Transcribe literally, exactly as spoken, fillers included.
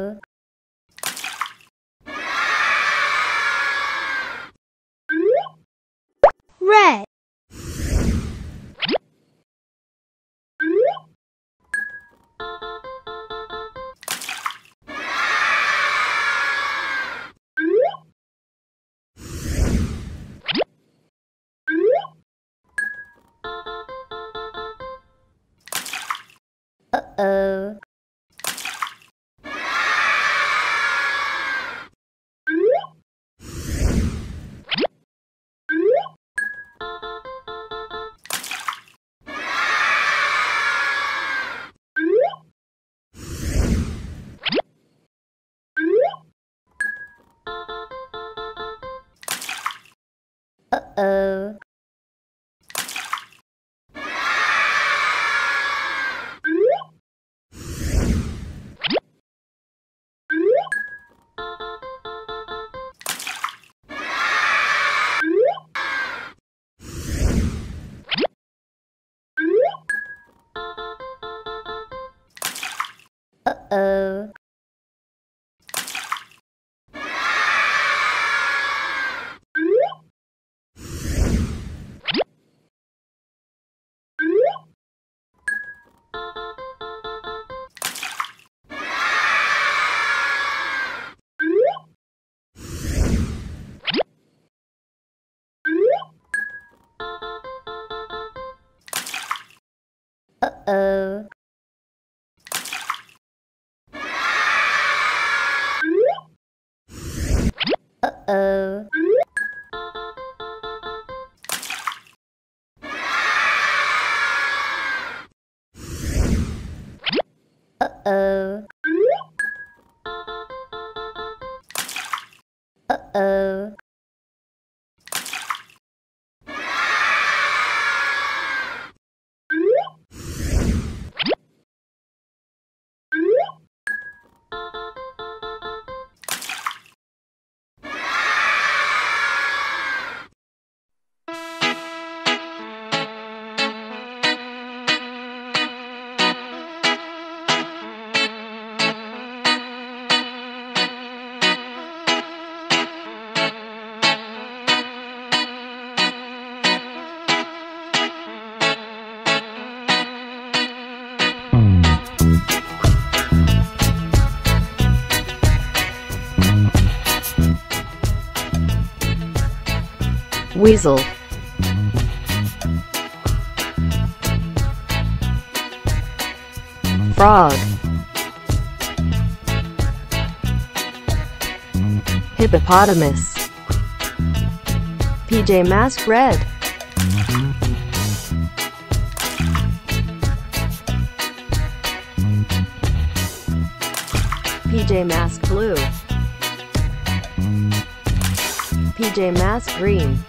Hello. Red. Uh-oh. Uh-oh. Uh-oh. Uh-oh. Uh-oh. Uh-oh. Uh-oh. Weasel. Frog. Hippopotamus. P J Masks Red. P J Masks Blue. P J Masks Green.